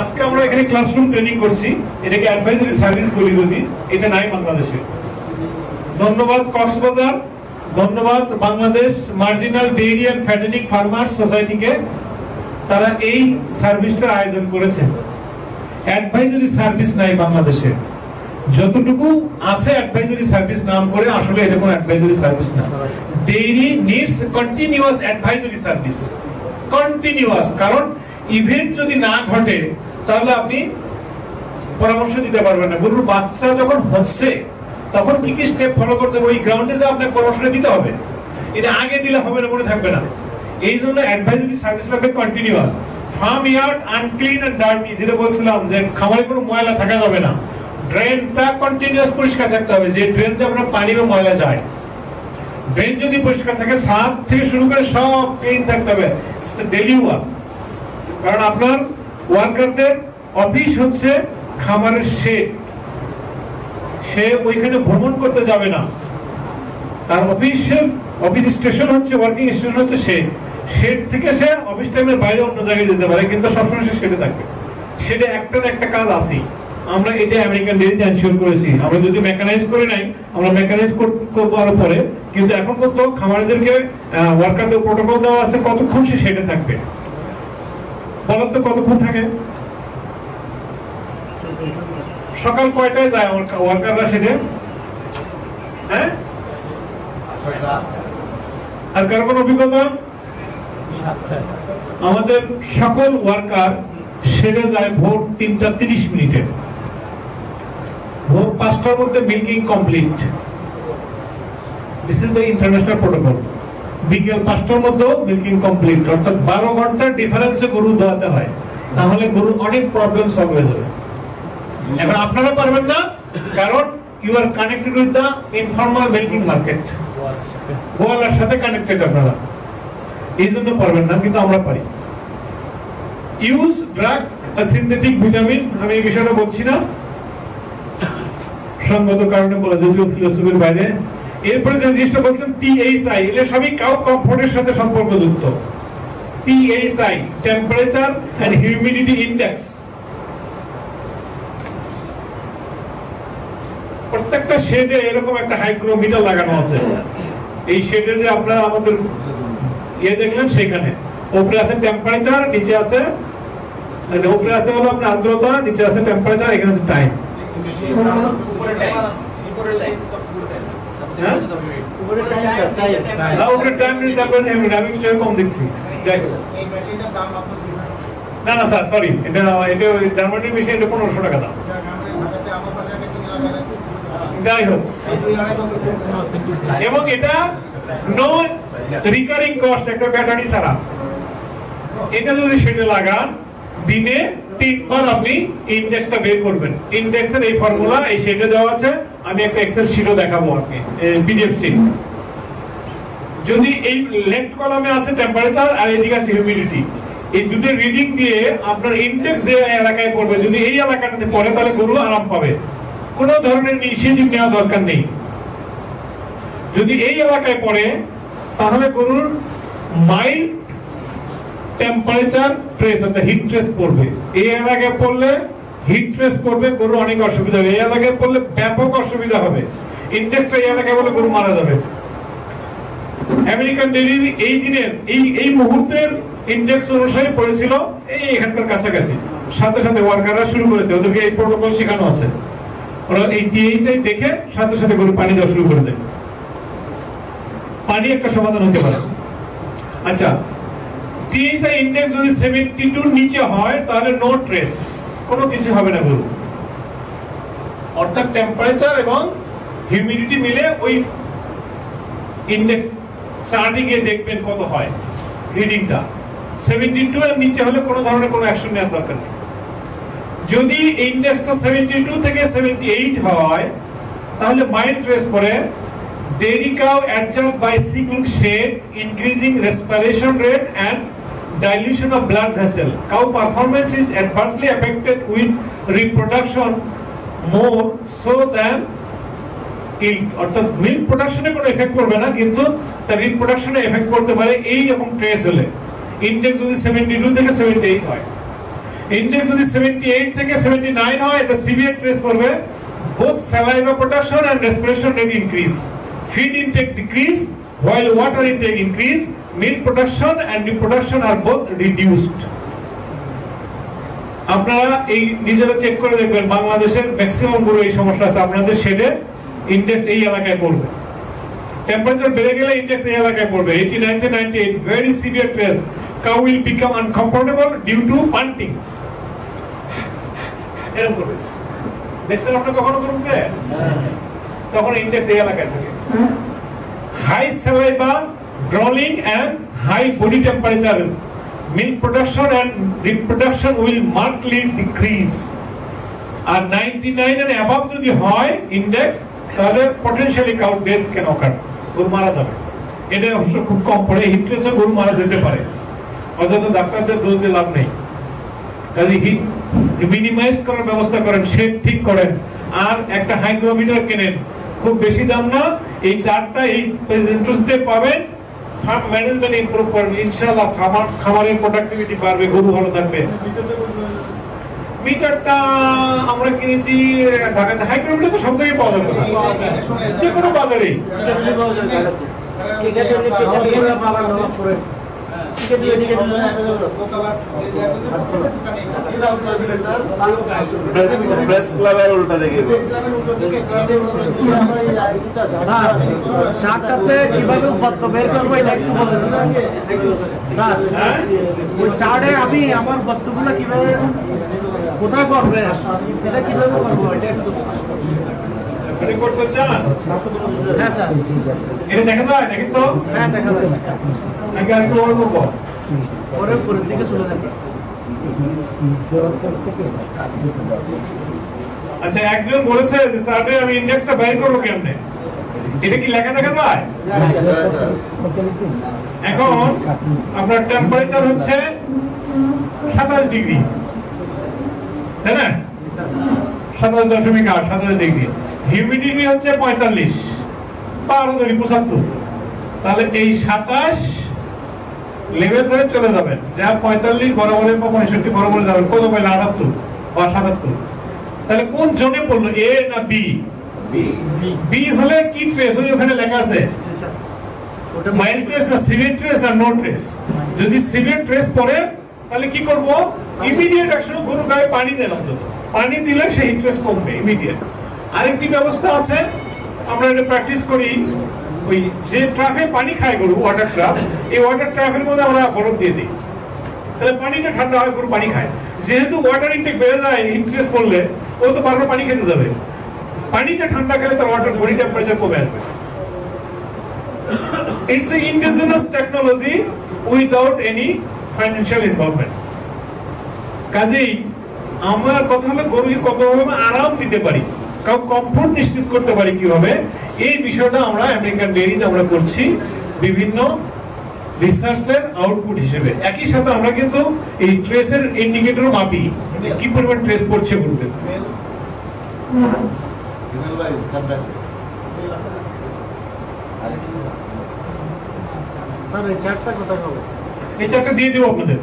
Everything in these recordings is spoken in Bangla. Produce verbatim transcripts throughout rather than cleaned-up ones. আজকে আমরা এখানে ক্লাসরুম ট্রেনিং করছি, এটাকে অ্যাডভাইজরি সার্ভিস বলি যদি, এটা নাই বাংলাদেশে। ধন্যবাদ কক্সবাজার, ধন্যবাদ Bangladesh marginal dairy and fattening farmers সোসাইটিকে, তারা এই সার্ভিসটা আয়োজন করেছে। অ্যাডভাইজরি সার্ভিস নাই বাংলাদেশে, যতটুকু আছে অ্যাডভাইজরি সার্ভিস নাম করে, আসলে এটা কোনো অ্যাডভাইজরি সার্ভিস না। Dairy needs continuous advisory service, continuous, কারণ ইভেন্ট যদি না ঘটে তাহলে আপনি পরামর্শ দিতে পারবেন না। গরুর বাচ্চা যখন হচ্ছে তখন কি কি স্টেপ ফলো করতে হবে, ওই গ্রাউন্ডে যে আপনাকে পরামর্শ দিতে হবে, এটা আগে দিলে হবে না, মনে থাকবে না। এই জন্য অ্যাডভাইজরি সার্ভিস লাগবে continuous. Farm yard unclean and dirty, যেটা বলছিলাম যে খামারে কোনো ময়লা থাকা যাবে না, ড্রেনটা কন্টিনিউয়াস পরিষ্কার থাকতে হবে, যে ড্রেন দিয়ে আপনার পানি বা ময়লা যায়। ড্রেন যদি পরিষ্কার থাকে, সাপ থেকে শুরু করে সব ক্লিন থাকতে হবে। ইটস আ ডেইলি ওয়ার্ক, কারণ আপনার ওয়ার্কারদের অফিস হচ্ছে খামারের শেড, সে ওইখানে ভ্রমণ করতে যাবে না, তার অফিসের অফিস স্টেশন হচ্ছে, ওয়ার্কিং স্টেশন হচ্ছে শেড, শেড থেকে সে অফিস টাইমের বাইরে অন্য জায়গায় যেতে পারে, কিন্তু সবসময় সে শেডে থাকবে। সেটা একটা না একটা কাজ আছেই। আমরা এটা আমেরিকান ডেইরিতে এনশিওর করেছি, আমরা যদি মেকানাইজ করে নাই, আমরা মেকানাইজ করবো আরো পরে, কিন্তু এখন তো খামারিদেরকে ওয়ার্কারদের প্রোটোকল দেওয়া আছে কতক্ষণ সে শেডে থাকবে, বলার তো কতক্ষণ থাকে, সকাল কয়টায় যায় ওয়ার্কাররা সেটা, হ্যাঁ আর কারো কোনো অভিজ্ঞতা? আমাদের সকল ওয়ার্কার সেটা যায় ভোর তিনটা তিরিশ মিনিটে, ভোর পাঁচটার মধ্যে meeting complete, this is the international protocol. বিকেল পাঁচটার মধ্যে মিটিং কমপ্লিট, অর্থাৎ বারো ঘন্টা ডিফারেন্সে গরু দোয়াতে হয়, তাহলে গরুর অনেক প্রবলেম সলভ হয়ে যাবে। এখন আপনারা পারবেন না, কারণ you are connected with the informal milking market, গোয়ালার সাথে কানেক্টেড আপনারা, এই জন্য পারবেন না, কিন্তু আমরা পারি। ইউজ ড্রাগ সিনথেটিক ভিটামিন, আমি এই বিষয়টা বলছি না, সঙ্গত কারণে বলা যায়, যদিও ফিলোসফির বাইরে। এরপরে যে জিনিসটা বলছেন টিএইচআই, এটা সবই কাউ কমফোর্টের সাথে সম্পর্কযুক্ত। THI, temperature and humidity index, প্রত্যেকটা শেডে এরকম একটা হাইগ্রোমিটার লাগানো আছে, এই শেডে যে আপনারা আমাদের ইয়ে দেখলেন, সেখানে উপরে আছে টেম্পারেচার, নিচে আছে, উপরে আছে হলো আপনার আর্দ্রতা, নিচে আছে টেম্পারেচার, এখানে আছে টাইম, উপরে টাইম, উপরে টাইম, হ্যাঁ উপরে টাইম, আর উপরে টাইম এর ব্যাপারে আমি কিছু কম দেখছি। দেখো এই মেশিনটার দাম আপনার না না স্যার সরি, এটা এটা জার্মানির মেশিন, এটা পনেরোশো টাকা দাম। যাই হোক, এবং এটা নো রিকারিং কস্ট, একটা ব্যাটারি ছাড়া। এটা যদি সেটা লাগান, দিনে তিনবার আপনি ইনডেক্সটা বের করবেন। ইনডেক্সের এই ফর্মুলা এই সেটে দেওয়া আছে, আমি একটা এক্সেল শিটও দেখাবো আপনি, পিডিএফ শিট। যদি এই লেফট কলামে আছে টেম্পারেচার আর এদিকে আছে হিউমিডিটি, এই দুটো রিডিং দিয়ে আপনার ইনডেক্স যে এলাকায় পড়বে, যদি এই এলাকাটাতে পড়ে তাহলে গরু আরাম পাবে, কোনো ধরনের ইনিশিয়েটিভ নেওয়া দরকার নেই। যদি এই এলাকায় পড়ে তাহলে গরুর মাইল্ড টেম্পারেচার ট্রেস, অর্থাৎ হিট ট্রেস পড়বে, এই এলাকায় পড়লে হিট ট্রেস পড়বে, গরু অনেক অসুবিধা হবে, এই এলাকায় পড়লে ব্যাপক অসুবিধা হবে, ইনডেক্সটা এই এলাকায় পড়লে গরু মারা যাবে। আমেরিকান ডেইরির এই দিনের এই এই মুহূর্তের ইনডেক্স অনুসারে পড়েছিল এই এখানকার কাছাকাছি, সাথে সাথে ওয়ার্কাররা শুরু করেছে, ওদেরকে এই প্রোটোকল শেখানো আছে, ওরা এই টিএইচআই দেখে সাথে সাথে গরু পানি দেওয়া শুরু করে দেয়। পানি একটা সমাধান হতে পারে। আচ্ছা, টিএইচআই ইনডেক্স যদি সত্তর নিচে হয় তাহলে নো ট্রেস, কোনো কিছু হবে না গরু, অর্থাৎ টেম্পারেচার এবং হিউমিডিটি মিলে ওই ইনডেক্স সার্টিং এ দেখবেন কত হয় রিডিংটা, সত্তর এর নিচে হলে কোনো ধরনের কোনো অ্যাকশন নেওয়ার দরকার নেই। যদি ইনডেক্সটা বাহাত্তর থেকে আটচল্লিশ হয় তাহলে মাইল্ড ট্রেস পড়ে, dairy cow adjust by seeking shade, increasing respiration rate and dilution of blood vessel, cow performance is adversely affected with reproduction more so than yield, অর্থাৎ মিল্ক প্রোডাকশনে কোনো এফেক্ট করবে না, কিন্তু তার রিপ্রোডাকশনে এফেক্ট করতে পারে এই রকম ট্রেস হলে। ইনডেক্স যদি বাহাত্তর থেকে আটচল্লিশ হয়। इंडेक्स যদি seventy-eight থেকে seventy-nine হয় এটা সিভিয়ার ট্রেস করবে both saliva potassium and respiration rate increase feed intake decrease while water intake increase milk production and milk production are both reduced আপনারা এই নিজেরা চেক করে দেখবেন বাংলাদেশের ম্যাক্সিমাম গুলো এই সমস্যা আছে আপনাদের শেডে ইনডেক্স এই এলাকায় পড়বে টেম্পারেচার বেড়ে গেলে ইনডেক্স এই এলাকায় পড়বে eighty-nine to ninety-eight very severe stress cow will become uncomfortable due to panting এরকম করবে দেখছেন আপনারা কখনো করুন না তখন ইনডেক্স এই এলাকায় থাকে high saliva drooling and high body temperature milk production and reproduction will markedly decrease and ninety-nine and above যদি হয় ইনডেক্স তাহলে potentially cow death can occur গরু মারা যাবে এটা অবশ্য খুব কম পড়ে হিটরেসে গরু মারা যেতে পারে অযথা ডাক্তারদের দোষ দিয়ে লাভ নেই কাজেই কি মিনিমাইজ করার ব্যবস্থা করেন শেড ঠিক করেন আর একটা হাইগ্রোমিটার কিনেন খুব বেশি দাম না এই চারটা এই প্রেজেন্টসতে পাবেন ফার্ম ম্যানেজমেন্ট ইমপ্রুভ করবে ইনশাআল্লাহ খামার খামারের প্রোডাক্টিভিটি বাড়বে গরু ভালো থাকবে মিটারটা আমরা কিনেছি ঢাকাতে হাইগ্রোমিটার তো সব জায়গায় পাওয়া যাবে যে কোনো বাজারে এটা তো এটা বাবা নাও করে এটা দিয়ে এটা দিয়ে প্রেস ক্লাবের উল্টা দিকে স্যার চারটাতে কিভাবে উৎপাদন বের করব এটা কি বলেছেন স্যার ওই চারে আমি আমার বস্তুগুলো কিভাবে কোথায় করব এটা কিভাবে করব এটা রেকর্ড করতে চান হ্যাঁ স্যার এটা দেখা যায় নাকি তো হ্যাঁ দেখা যায় আগে আর কোন করব পরে পরে দিকে চলে যাবে আচ্ছা একজন বলেছে যে স্যার আমি ইনডেক্সটা বের করব কেমনে এটা কি লেখা দেখা যায় এখন আপনার টেম্পারেচার হচ্ছে সাতাশ ডিগ্রি তাই না সাতাশ দশমিক আট ডিগ্রি হিউমিডিটি হচ্ছে পঁয়তাল্লিশ পারদরি পঁচাত্তর তাহলে এই সাতাশ লেভেল ধরে চলে যাবেন যা পঁয়তাল্লিশ বরাবরের বা পঁয়ষট্টি বরাবরে যাবেন কত পাইলে আটাত্তর বা সাতাত্তর তাহলে কোন জোনে পড়লো এ না বি বি হলে কি ট্রেস ওখানে লেখা আছে মাইল্ড ট্রেস না সিভিয়ার ট্রেস না নো ট্রেস যদি সিভিয়ার ট্রেস পড়ে তাহলে কি করবো ইমিডিয়েট অ্যাকশন গরুর গায়ে পানি দেন অন্তত পানি দিলে সেই ট্রেস কমবে ইমিডিয়েট আরেকটি ব্যবস্থা আছে আমরা এটা প্র্যাকটিস করি ওই যে ট্রাফে পানি খায় গরু ওয়াটার ট্রাফ এই ওয়াটার ট্রাফের মধ্যে আমরা বরফ দিয়ে দিই তাহলে পানিটা ঠান্ডা হয় গরু পানি খায় যেহেতু ওয়াটার ইনটেক বেড়ে যায় ইনক্রিজ করলে ও তো বারবার পানি খেতে যাবে পানিটা ঠান্ডা খেলে তার ওয়াটার বডি টেম্পারেচার কমে আসবে it's a indigenous technology without any financial involvement কাজেই আমরা কথা হলো গরুকে কতভাবে আরাম দিতে পারি কমফোর্ট নিশ্চিত করতে পারি কিভাবে এই বিষয়টা আমরা আমেরিকান ডেয়ারিতে আমরা করছি বিভিন্ন রিসার্চের আউটপুট হিসেবে একই সাথে আমরা কিন্তু এই ট্রেসের ইন্ডিকেটরও মাপি কি পরিমাণ ট্রেস পড়ছে বলতে এই চারটা দিয়ে দেবো আপনাদের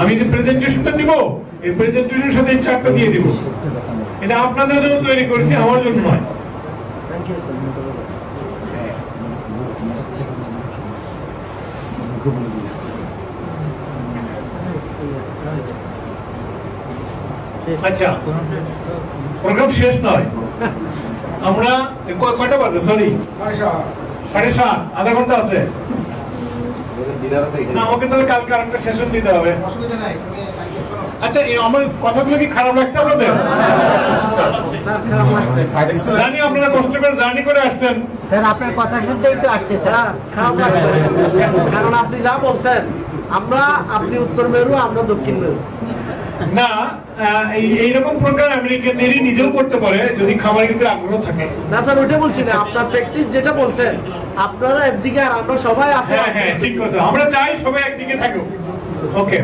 আমি যে প্রেজেন্টেশনটা দিব এই প্রেজেন্টেশনের সাথে এই চারটা দিয়ে দেবো এটা আপনাদের জন্য তৈরি করছি আমার জন্য নয় থ্যাংক ইউ আচ্ছা প্রোগ্রাম শেষ নয় আমরা কয়টা বাজে সরি সাড়ে সাত আধা ঘন্টা আছে না ওকে তাহলে কালকে আরেকটা সেশন দিতে হবে অসুবিধা নাই আচ্ছা আমার কথাগুলো কি খারাপ লাগছে আপনাদের জানি আপনারা কষ্ট করে জার্নি করে আসছেন স্যার আপনার কথা শুনতেই তো আসছে স্যার খারাপ লাগছে কারণ আপনি যা বলছেন আমরা আপনি উত্তর মেরু আমরা দক্ষিণ মেরু না এইরকম প্রকার আমেরিকানদেরই নিজেও করতে পারে যদি খাবার কিন্তু আগ্রহ থাকে না স্যার ওটা বলছি না আপনার প্র্যাকটিস যেটা বলছেন আপনারা একদিকে আর আমরা সবাই আছি হ্যাঁ হ্যাঁ ঠিক কথা আমরা চাই সবাই একদিকে থাকুক ওকে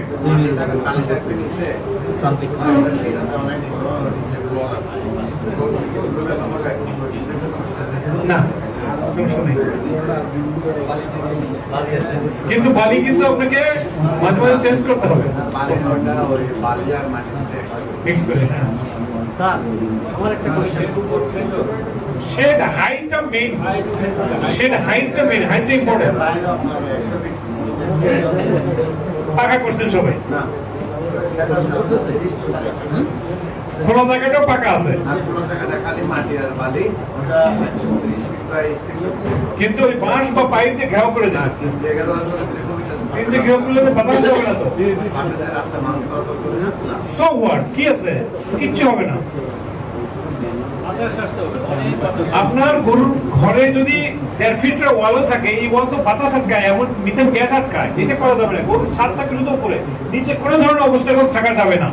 না সবাই খোলা জায়গাটাও পাকা আছে, কিন্তু ওই বাঁশ বা পাইপ দিয়ে ঘেরাও করে যায় কি আছে, কিচ্ছু হবে না। আপনার গরুর ঘরে যদি দেড় ফিটের ওয়ালও থাকে, এই ওয়াল তো বাতাস আটকায়, এমন মিথেন গ্যাস আটকায়, এটা করা যাবে না। গরুর ছাদ থাকে শুধু উপরে, নিচে কোনো ধরনের অবস্থাগত থাকা যাবে না।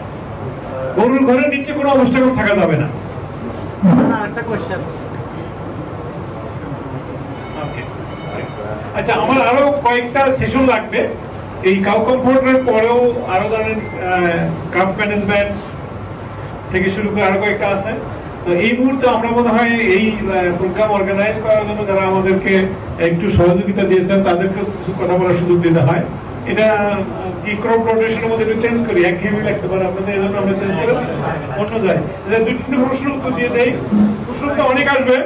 গরুর ঘরের নিচে কোনো অবস্থাগত থাকা যাবে না। আরেকটা কোশ্চেন, আচ্ছা আমার আরো কয়েকটা সেশন লাগবে। এই কাউ কমফোর্টের পরেও আরো ধরেন কাপ ম্যানেজমেন্ট থেকে শুরু করে আরো কয়েকটা আছে। তো এই মুহূর্তে আমরা মনে হয় এই প্রোগ্রাম অর্গানাইজ করার জন্য যারা আমাদেরকে একটু সহযোগিতা দিয়েছেন তাদেরকে কিছু কথা বলার সুযোগ দিতে হয়। এটা কি ক্রপ রোটেশনের মধ্যে একটু চেঞ্জ করি, একঘেয়েমি লাগতে পারে আপনাদের, এই জন্য আমরা চেঞ্জ করি অন্য যায়। এটা দুই তিনটে প্রশ্ন উত্তর দিয়ে দেয়, প্রশ্নটা অনেক আসবে।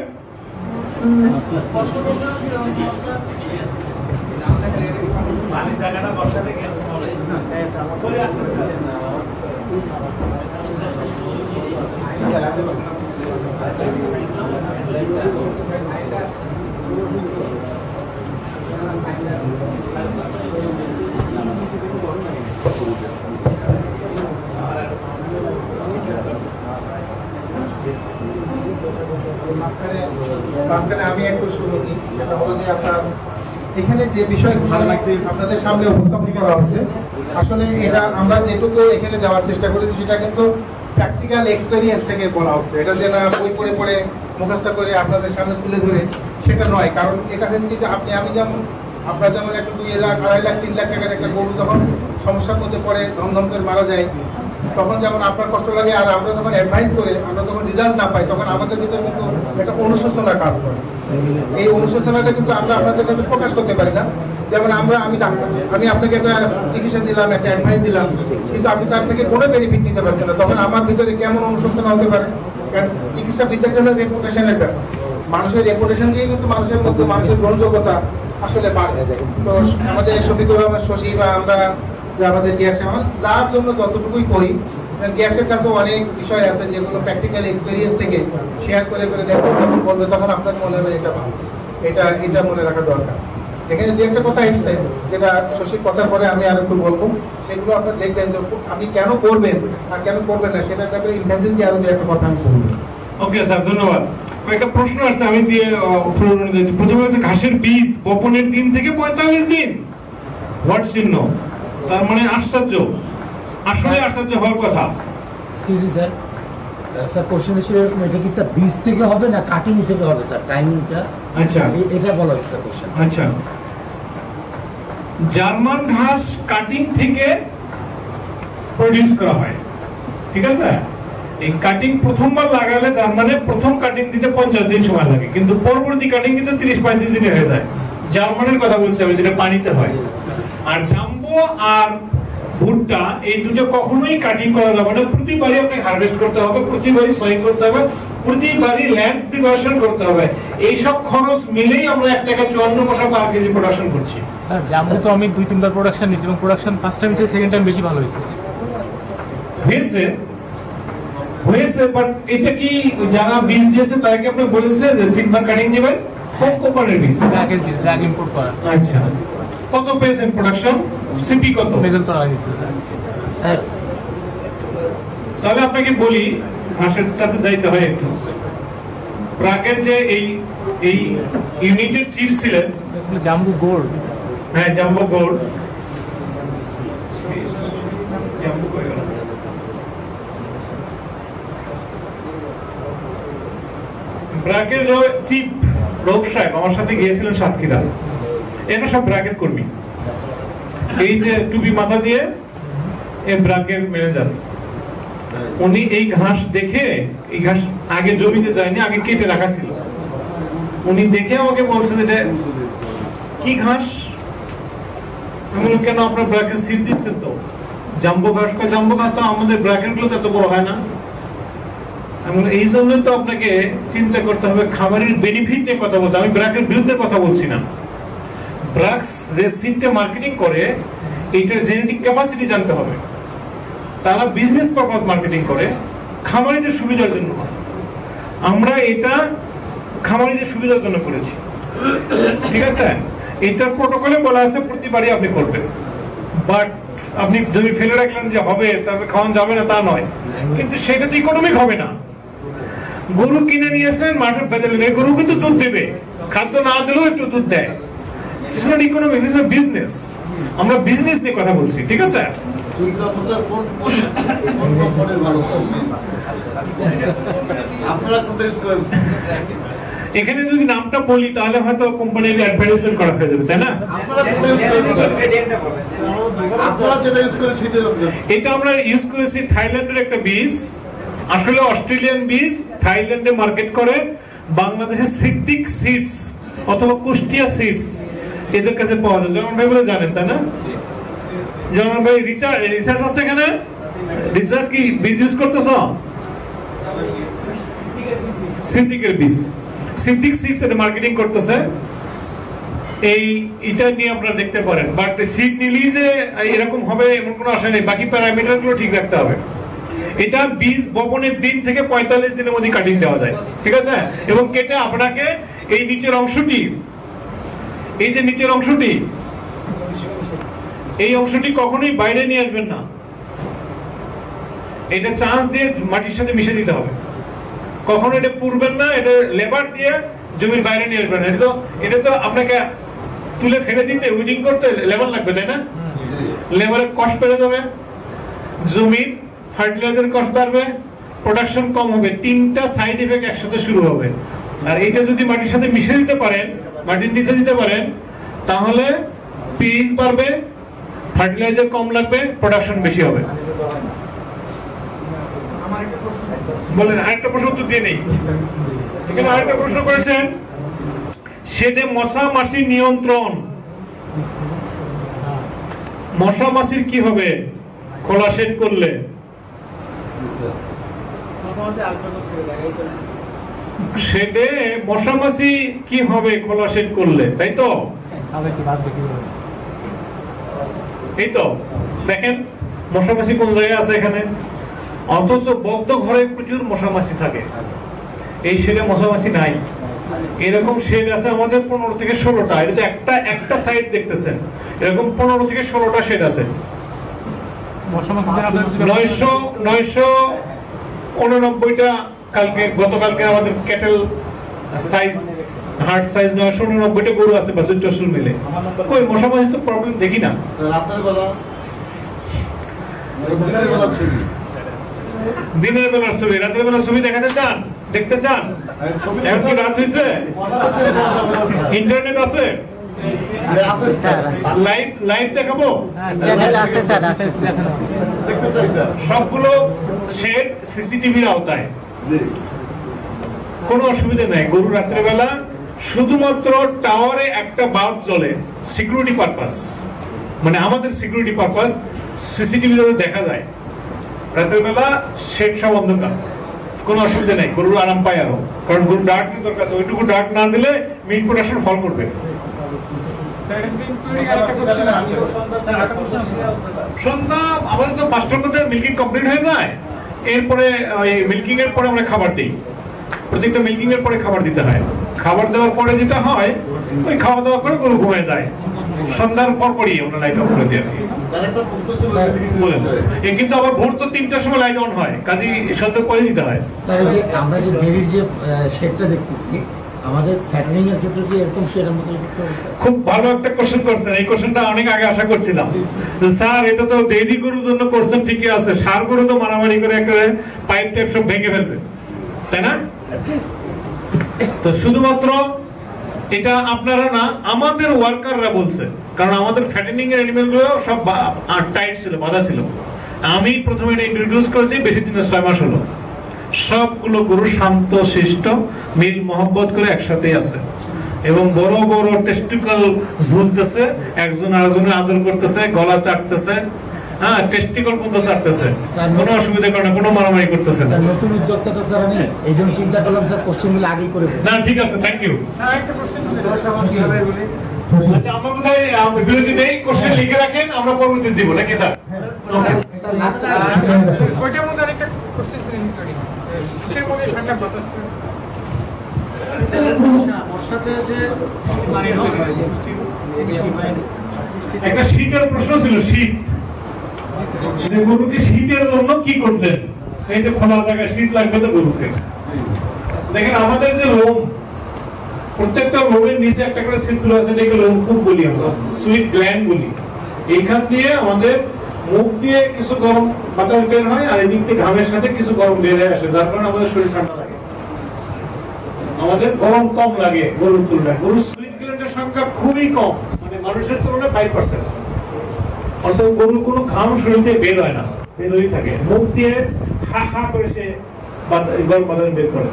আমি একটু শুরু করি, যেটা হলো যে আপনার এখানে যে বিষয়ে আপনাদের সামনে উপস্থাপন করা হচ্ছে, আসলে এটা আমরা যেটুকু এখানে যাওয়ার চেষ্টা করেছি সেটা কিন্তু প্র্যাকটিক্যাল এক্সপেরিয়েন্স থেকে বলা হচ্ছে। এটা যেটা বই পড়ে পড়ে মুখস্থ করে আপনাদের সামনে তুলে ধরে সেটা নয়, কারণ এটা হচ্ছে যে আপনি আমি যেমন আপনার যেমন একটা দুই লাখ আড়াই লাখ তিন লাখ টাকার একটা গরু যখন সমস্যার মধ্যে পড়ে ধমধম করে মারা যায়, তখন যেমন আপনার কষ্ট লাগে, আর আমরা যখন অ্যাডভাইস করে আমরা যখন রেজাল্ট না পাই তখন আমাদের ভিতরে কিন্তু একটা অনুশোচনা কাজ করে। এই অনুশোচনাটা কিন্তু আমরা আপনাদের কাছে প্রকাশ করতে পারি না। যেমন আমরা আমি ডাক্তার, আমি আপনাকে একটা চিকিৎসা দিলাম, একটা অ্যাডভাইস দিলাম, কিন্তু আপনি তার থেকে কোনো বেনিফিট নিতে পারছেন না, তখন আমার ভিতরে কেমন অনুশোচনা হতে পারে। কারণ চিকিৎসা বিদ্যাকে হলো রেপুটেশনের ব্যাপার, মানুষের রেপুটেশন দিয়ে কিন্তু মানুষের মধ্যে মানুষের গ্রহণযোগ্যতা আসলে বাড়ে। তো আমাদের শফিকুর রহমান শশী বা আমরা আমাদের গ্যাসে আমার যার জন্য যতটুকুই করি, গ্যাসের কাছে অনেক বিষয় আছে যেগুলো প্র্যাকটিক্যাল এক্সপিরিয়েন্স থেকে শেয়ার করে করে দেখবেন, যখন বলবে তখন আপনার মনে হবে এটা ভালো, এটা এটা মনে রাখা দরকার। এখানে যে একটা কথা এসছে যেটা শশীর কথার পরে আমি আর একটু বলবো, সেগুলো আপনার দেখবেন যে আপনি কেন করবেন আর কেন করবেন না সেটা একটা ইনভেস্টিং দিয়ে আরো যে একটা কথা আমি বলবো। ওকে স্যার ধন্যবাদ। একটা প্রশ্ন আছে আমি দিয়ে প্রথমে হচ্ছে ঘাসের বীজ বপনের দিন থেকে পঁয়তাল্লিশ দিন ভোট চিহ্ন, তার মানে আশ্চর্য, আসলে আশ্চর্য হওয়ার কথা। স্যার কোশ্চেন ছিল এটা কি স্যার বীজ থেকে হবে না কাটিং থেকে হবে স্যার টাইমিংটা? আচ্ছা এটা বলা হচ্ছে কোশ্চেন। আচ্ছা জার্মান ঘাস কাটিং থেকে প্রোডিউস করা হয়, ঠিক আছে। এই কাটিং প্রথমবার লাগালে জার্মানে প্রথম কাটিং দিতে পঞ্চাশ দিন সময় লাগে, কিন্তু পরবর্তী কাটিং কিন্তু তিরিশ পঁয়ত্রিশ দিনে হয়ে যায়। জার্মানের কথা বলছি আমি, যেটা পানিতে হয়। আর জাম্বো আর ভুট্টা এই দুটো কখনোই কাটিং করা যাবে না, প্রতিবারই আপনাকে হারভেস্ট করতে হবে, প্রতিবারই সই করতে হবে, প্রতিবারই ল্যান্ড প্রিপারেশন করতে হবে। এইসব খরচ মিলেই আমরা এক টাকা চুয়ান্ন পয়সা পার কেজি প্রোডাকশন করছি। স্যার জাম্বো তো আমি দুই তিনবার প্রোডাকশন নিয়েছি এবং প্রোডাকশন ফার্স্ট টাইম থেকে সেকেন্ড টাইম বেশি ভালো হয়েছে হয়েছে হয়েছে বাট এটা কি যারা বীজ দিয়েছে তাদেরকে আপনি বলেছে যে তিনবার কাটিং নেবেন কোন কোম্পানির বীজ আগে আগে ইম্পোর্ট করা। আচ্ছা কত পেয়েছেন প্রোডাকশন সিপি কত মেজার করা হয়েছে স্যার? তাহলে আপনাকে বলি হাসপাতালে যাইতে হয় একটু। ব্রাকের যে এই এই ইউনিটের চিফ ছিলেন জাম্বো গোল্ড, হ্যাঁ জাম্বো গোল্ড জাম্বো গোল্ড ব্রাকের যে চিফ রোপ সাহেব আমার সাথে গিয়েছিলেন সাতক্ষীরা, এটা সব ব্রাকের কর্মী, এই যে টুপি মাথা দিয়ে এই ব্রাকের ম্যানেজার। উনি এই ঘাস দেখে, এই ঘাস আগে জমিতে যায়নি, আগে কেটে রাখা ছিল, উনি দেখে আমাকে বলছেন এটা কি ঘাস। আমি বললাম কেন আপনার ব্র্যাকেট সিট দিচ্ছেন তো জাম্বো ঘাস, জাম্বো ঘাস তো আমাদের ব্র্যাকেট গুলো এত বড় হয় না। আমি বললাম এই জন্যই তো আপনাকে চিন্তা করতে হবে খামারের বেনিফিট নিয়ে কথা বলতে, আমি ব্র্যাকের বিরুদ্ধে কথা বলছি না। ব্র্যাক্স যে সিটটা মার্কেটিং করে এইটার জেনেটিক ক্যাপাসিটি জানতে হবে, তারা বিজনেস পারপাস মার্কেটিং করে খামারিদের সুবিধার জন্য, আমরা এটা খামারিদের সুবিধার জন্য করেছি। ঠিক আছে, এটার প্রোটোকলে বলা আছে প্রতিবারই আপনি করবেন, বাট আপনি জমি ফেলে রাখলেন যে হবে তারপরে খাওয়ানো যাবে না তা নয়, কিন্তু সেটা তো ইকোনমিক হবে না। গরু কিনে নিয়ে আসলেন মাঠে ফেলে, গরু কিন্তু দুধ দেবে, খাদ্য না দিলেও একটু দুধ দেয়। ইকোনমিক বিজনেস, আমরা বিজনেস নিয়ে কথা বলছি। ঠিক আছে, এখানে যদি নামটা বলি তাহলে হয়তো কোম্পানির অ্যাডভার্টাইজমেন্ট করা হয়ে যাবে, তাই না? এটা আমরা ইউজ করেছি থাইল্যান্ডের একটা বীজ, আসলে অস্ট্রেলিয়ান বীজ, থাইল্যান্ডে মার্কেট করে। বাংলাদেশের সিটিক সিডস অথবা কুষ্টিয়া সিডস এদের কাছে পাওয়া যায়, যেমন ভাই বলে জানেন, তাই না? যেমন ভাই রিচার্জ রিসার্চ আছে এখানে, রিসার্চ কি বীজ ইউজ করতেছ? সিদ্দিকের বীজ, সিদ্দিক সিডস এর মার্কেটিং করতেছে, এই এটা নিয়ে আপনারা দেখতে পারেন। বাট সিড নিলেই যে এরকম হবে এমন কোনো আশা নেই, বাকি প্যারামিটারগুলো ঠিক রাখতে হবে। এটা বীজ বপনের দিন থেকে পঁয়তাল্লিশ দিনের মধ্যে কাটিং দেওয়া যায়। ঠিক আছে, এবং কেটে আপনাকে এই নিচের অংশটি, এই যে নিচের অংশটি, এই অংশটি কখনোই বাইরে নিয়ে আসবেন না, এটা চান্স দিয়ে মাটির সাথে মিশে দিতে হবে। কখনো এটা পুরবেন না, এটা লেবার দিয়ে জমির বাইরে নিয়ে আসবেন না। এটা তো এটা তো আপনাকে তুলে ফেলে দিতে, উইডিং করতে লেবার লাগবে, তাই না? লেবারের কষ্ট বেড়ে যাবে, জমির ফার্টিলাইজার কষ্ট বাড়বে, প্রোডাকশন কম হবে, তিনটা সাইড ইফেক্ট একসাথে শুরু হবে। আর এটা যদি মাটির সাথে মিশে দিতে পারেন, মাটির নিচে দিতে পারেন, তাহলে পিএইচ বাড়বে, ফার্টিলাইজার কম লাগবে, প্রোডাকশন বেশি হবে। বলেন, আরেকটা প্রশ্ন তো দিয়ে নেই। এখানে আরেকটা প্রশ্ন করেছেন, সেটা মশা মাছি নিয়ন্ত্রণ, মশা মাছির কি হবে খোলা শেড করলে? সেটে মশা মাছি কি হবে খোলা শেড করলে, তাই তো? এই তো দেখেন মশা মাছি কোন জায়গায় আছে এখানে, অথচ বদ্ধ ঘরে প্রচুর মশা মাছি থাকে, এই শেডে মশা মাছি নাই। এরকম শেড আছে আমাদের পনেরো থেকে ষোলোটা, এটা একটা একটা সাইড দেখতেছেন, এরকম পনেরো থেকে ষোলোটা শেড আছে। নয়শো নয়শো উননব্বইটা কালকে গতকালকে আমাদের ক্যাটেল সাইজ হার্ট সাইজ নয়শো উননব্বইটা গরু আছে বাছুর চশুর মিলে, কই মশা মাছি তো প্রবলেম দেখি না। দিনের বেলার ছবি, রাতের বেলার ছবি দেখাতে চান, দেখতে চান? এখন কি রাত হয়েছে? ইন্টারনেট আছে? লাইভ লাইভ দেখাবো। সবগুলো শেড সিসিটিভির আওতায়, কোনো অসুবিধা নাই। গরু রাত্রে বেলা শুধুমাত্র টাওয়ারে একটা বাল্ব জ্বলে সিকিউরিটি পারপাস, মানে আমাদের সিকিউরিটি পারপাস, সিসিটিভি দেখা যায় রাতের বেলা শেড সব অন্ধকার, কোনো অসুবিধা নাই, গরুর আরাম পায়। আরো কারণ গরু ডার্ট নিয়ে দরকার, ওইটুকু ডার্ট না দিলে মিট প্রোডাকশন ফল করবে। সন্ধ্যা আমাদের তো পাঁচটা মিল্কিং কমপ্লিট হয়ে যায়, এরপরে মিল্কিং এর পরে আমরা খাবার দিই, প্রত্যেকটা মিল্কিং এর পরে খাবার দিতে হয়। খাবার দেওয়ার পরে যেটা হয় ওই খাওয়া দাওয়া করে গরু ঘুমিয়ে যায়, সন্ধ্যার পর পরই আমরা লাইট অফ করে দিই। কিন্তু আবার ভোর তো তিনটার সময় লাইট অন হয়, কাজে সন্ধ্যার পরে দিতে হয়। আমরা যে ঢেড়ির যে শেডটা দেখতেছি আমাদের ফ্যাটনিং এর ক্ষেত্রে কি এরকম শেড আমরা দেখতে পাচ্ছি? খুব ভালো একটা কোশ্চেন করছেন, এই কোশ্চেনটা অনেক আগে আশা করছিলাম। তো স্যার এটা তো ডেইরি গরুর জন্য করছেন ঠিকই আছে, সার গরু তো মারামারি করে একেবারে পাইপ টাইপ সব ভেঙে ফেলবে, তাই না? তো শুধুমাত্র এটা আপনারা না, আমাদের ওয়ার্কাররা বলছে, কারণ আমাদের ফ্যাটেনিং এর অ্যানিমেল গুলো সব টাইট ছিল, বাঁধা ছিল। আমি প্রথমে এটা ইন্ট্রোডিউস করেছি, বেশি দিন ছয় মাস হলো। সবগুলো গরু শান্ত শিষ্ট মিল মহব্বত করে একসাথে আছে। एवं बड़ो बड़ो टेस्टिकल झुलते एक जन और जन आदर करते गला चाटते हाँ टेस्टिकल पर्यंत चाटते কোনো অসুবিধা করে না কোনো মারামারি করতেছে না নতুন উদ্যোক্তা তো স্যার আমি এইজন চিন্তা করলাম স্যার পশ্চিম বলে আগেই করে না ঠিক আছে থ্যাংক ইউ স্যার একটা প্রশ্ন ছিল দশটা কি হবে বলি আচ্ছা আমরা বোধহয় বিরতি দেই কোশ্চেন লিখে রাখেন আমরা পরবর্তী দিব নাকি স্যার কোটা মধ্যে একটা কোশ্চেন শুনি সরি এটা কোনে ঠান্ডা বাতাস বর্ষাতে যে মানে একটা শীতের প্রশ্ন ছিল শীত শীতের জন্য কি করতেন এই যে খোলা জায়গায় শীত লাগবে তো গরুকে দেখেন আমাদের যে লোম প্রত্যেকটা লোমের নিচে একটা করে ছিদ্র আছে যেটাকে লোমকূপ বলি আমরা সুইট গ্ল্যান্ড বলি এইখান দিয়ে আমাদের মুখ দিয়ে কিছু গরম বাতাস বের হয় আর এদিক থেকে ঘামের সাথে কিছু গরম বের হয়ে আসে যার কারণে আমাদের শরীর ঠান্ডা লাগে আমাদের গরম কম লাগে গরুর তুলনায় গরুর সুইট গ্ল্যান্ডের সংখ্যা খুবই কম মানে মানুষের তুলনায় ফাইভ পার্সেন্ট অর্থাৎ গরুর কোনো ঘাম শরীরে বের হয় না বেরোই থাকে মুখ দিয়ে হা হা করে সে গরম বাতাস বের করে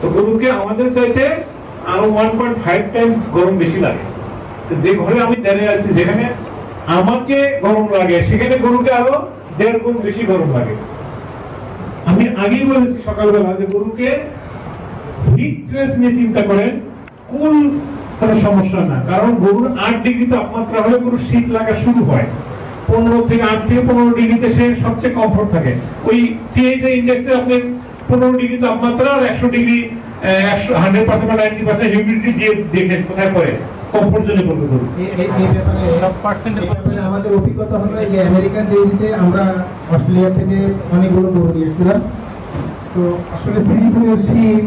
তো গরুকে আমাদের চাইতে আরো ওয়ান পয়েন্ট ফাইভ টাইমস গরম বেশি লাগে যে ঘরে আমি দাঁড়িয়ে আছি সেখানে আমাকে গরম লাগে সেখানে গরুকে আরো দেড় গুণ বেশি গরম লাগে আমি আগেই বলেছি সকালবেলা যে গরুকে হিট ট্রেস নিয়ে চিন্তা করেন কোন কোনো সমস্যা না কারণ গরুর আট ডিগ্রি তাপমাত্রা হলে গরু শীত লাগা শুরু হয় পনেরো থেকে আট থেকে পনেরো ডিগ্রিতে সে সবচেয়ে কমফোর্ট থাকে ওই টিএইচএ ইন্ডেক্সে আপনি পনেরো ডিগ্রি তাপমাত্রা আর একশো ডিগ্রি হান্ড্রেড পার্সেন্ট বা নাইনটি পার্সেন্ট হিউমিডিটি দিয়ে দেখেন কোথায় পড়ে কমফোর্ট জোনে পড়বে গরু আমাদের অভিজ্ঞতা হলো যে আমেরিকান ডেইরিতে আমরা অস্ট্রেলিয়া থেকে অনেকগুলো গরু নিয়েছিলাম তো আসলে শীত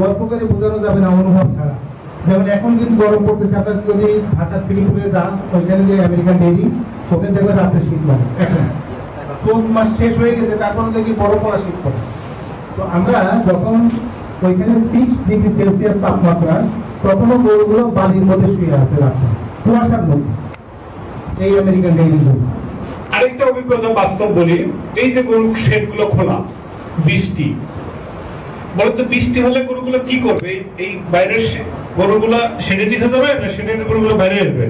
গল্প করে বোঝানো যাবে না অনুভব ছাড়া যেমন এখন যদি গরম পড়তেছে আপনার যদি ঢাকা সিলিপুরে যান ওইখানে যে আমেরিকান ডেইরি ওখানে দেখবেন রাতে শীত লাগে এখন মাস শেষ হয়ে গেছে তারপরে দেখি বরফ পড়া শীত পড়ে তো আমরা যখন ওইখানে সিক্স ডিগ্রি সেলসিয়াস তাপমাত্রা তখনও গরুগুলো বালির মধ্যে শুয়ে আসতে লাগছে কুয়াশার মধ্যে এই আমেরিকান ডেইরি আরেকটা অভিজ্ঞতা বাস্তব বলি এই যে গরু শেডগুলো খোলা বৃষ্টি বলতো বৃষ্টি হলে গরুগুলো কি করবে এই বাইরের গরুগুলো শেডে নিচে যাবে না শেডের গরুগুলো বাইরে আসবে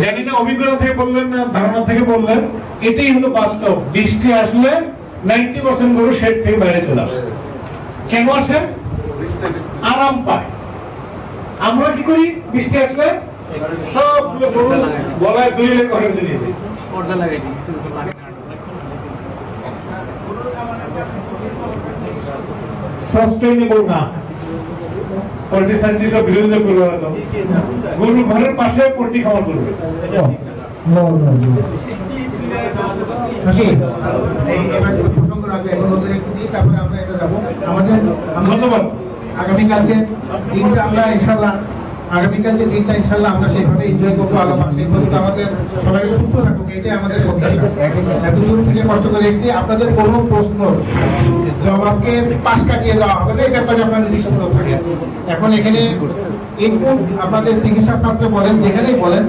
জানি না অভিজ্ঞতা থেকে বললেন না ধারণা থেকে বললেন এটাই হলো বাস্তব বৃষ্টি আসলে নাইনটি পার্সেন্ট গরু শেড থেকে বাইরে চলে আসে কেন আসে আরাম পায় আমরা কি করি বৃষ্টি আসলে সবগুলো গরু গলায় দড়ি করে দিয়ে দিই পর্দা লাগাই দিই সাস্টেইনেবল না পরিবেশনটির বিরুদ্ধে বলা হলো গরু ঘরের পাশে পটি খাওয়া করবে না না জি এই এবারে প্রসঙ্গ রাখবে এখন ওদের একটু দিই তারপরে আমরা এটা যাব আমাদের ধন্যবাদ আগামী কালকে দিনটা আমরা ইনশাআল্লাহ আগামী কালকে দিনটা ইনশাআল্লাহ আমরা সেভাবে এনজয় করব আলো মাঝে পর্যন্ত আমাদের সবাই সুস্থ থাকুক এটাই আমাদের প্রত্যাশা এতদূর থেকে কষ্ট করে এসেছি আপনাদের কোনো প্রশ্ন জবাবকে পাশ কাটিয়ে দেওয়া হবে এটা পরে আপনারা নিশ্চিন্ত থাকেন এখন এখানে ইনপুট আপনাদের চিকিৎসা শাস্ত্রে বলেন যেখানেই বলেন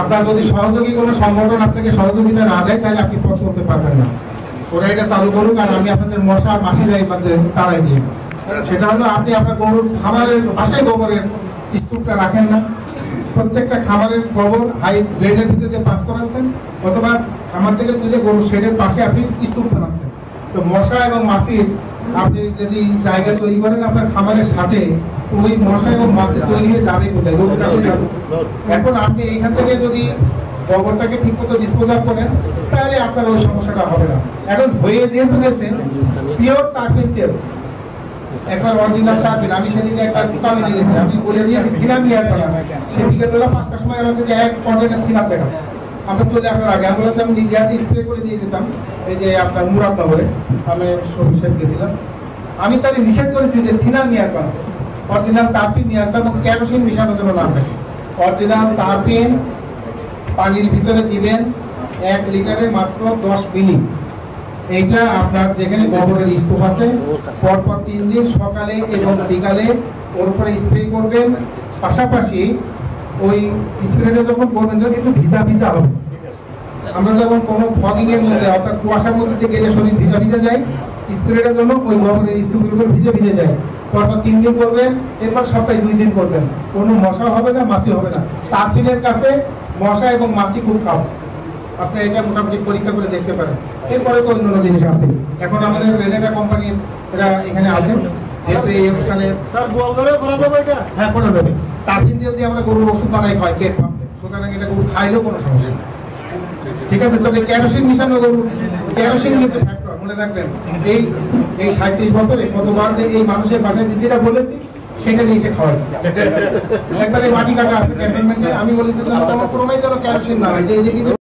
আপনার যদি সহযোগী কোনো সংগঠন আপনাকে সহযোগিতা না দেয় তাহলে আপনি প্রশ্ন করতে পারবেন না ওরা এটা চালু করুক আর আমি আপনাদের মশা মাসি যাই তাড়াই নিয়ে সেটা হলো আপনি আপনার গরুর খাবারের পাশায় গোবরের স্তূপটা রাখেন না প্রত্যেকটা খাবারের গোবর হাই গ্রেডের ভিতরে যে পাস করাচ্ছেন অথবা খামার থেকে তুলে গরুর শেডের পাশে আপনি স্তূপ বানাচ্ছেন তো মশা এবং মাছির আপনি যদি জায়গা তৈরি করেন আপনার খামারের সাথে ওই মশা এবং মাছি তৈরি হয়ে যাবে কোথায় এখন আপনি এইখান থেকে যদি গোবরটাকে ঠিক মতো ডিসপোজাল করেন তাহলে আপনার ওই সমস্যাটা হবে না এখন হয়ে যেহেতু গেছে পিওর সার্ভিস তেল একবার অরিজিনাল টার্বিন আমি সেদিকে একটা দোকানে গিয়েছি আমি বলে দিয়েছি খিলাপ নিয়ে আসবো সেদিকে বেলা পাঁচটার সময় আমাকে যে এক পনেরোটা খিলাপ দেখাচ্ছে আমরা চলে আসার আগে আমরা আমি নিজে হাতে স্প্রে করে দিয়ে যেতাম এই যে আপনার মুরাদনগরে আমি সরিষের গেছিলাম আমি তাহলে নিষেধ করেছি যে থিনাল নিয়ে আসবা অরিজিনাল টার্বিন নিয়ে আসবা এবং ক্যারোসিন মিশানোর জন্য না থাকে অরিজিনাল টার্বিন পানির ভিতরে দিবেন এক লিটারে মাত্র দশ মিনিট এইটা আপনার যেখানে গোবরের স্তূপ আছে পরপর তিন দিন সকালে এবং বিকালে ওর উপরে স্প্রে করবেন পাশাপাশি ওই স্প্রেটা যখন করবেন যখন একটু ভিজা ভিজা হবে আমরা যখন কোনো ফগিং এর মধ্যে অর্থাৎ কুয়াশার মধ্যে গেলে শরীর ভিজা ভিজা যায় স্প্রেটার জন্য ওই লবণের স্প্রেগুলো ভিজে ভিজে যায়। পরপর তিন দিন করবেন, এরপর সপ্তাহে দুই দিন করবেন, কোনো মশা হবে না, মাছি হবে না। টার্টিনের কাছে মশা এবং মাছি খুব খাও, আপনি এটা মোটামুটি পরীক্ষা করে দেখতে পারেন। এরপরে তো অন্য জিনিস আছে, এখন আমাদের রেনেটা কোম্পানির এরা এখানে আছে, যেহেতু এই অনুষ্ঠানে হ্যাঁ করা যাবে। টার্টিন দিয়ে যদি আমরা গরুর ওষুধ বানাই হয় গেট পাম্পে, সুতরাং এটা গরু খাইলেও কোনো সমস্যা নেই, ঠিক আছে। তবে কেরোসিন মিশানো গরু, কেরোসিন কিন্তু ফ্যাক্টর মনে রাখবেন। এই এই সাঁত্রিশ বছরে কতবার যে এই মানুষের বাসায় যেটা বলেছি সেটা নিয়ে সে খাওয়া একবারে মাটি কাটা আছে। আমি বলেছি আমার কোনো প্রমাণ যেন কেরোসিন না হয়, যে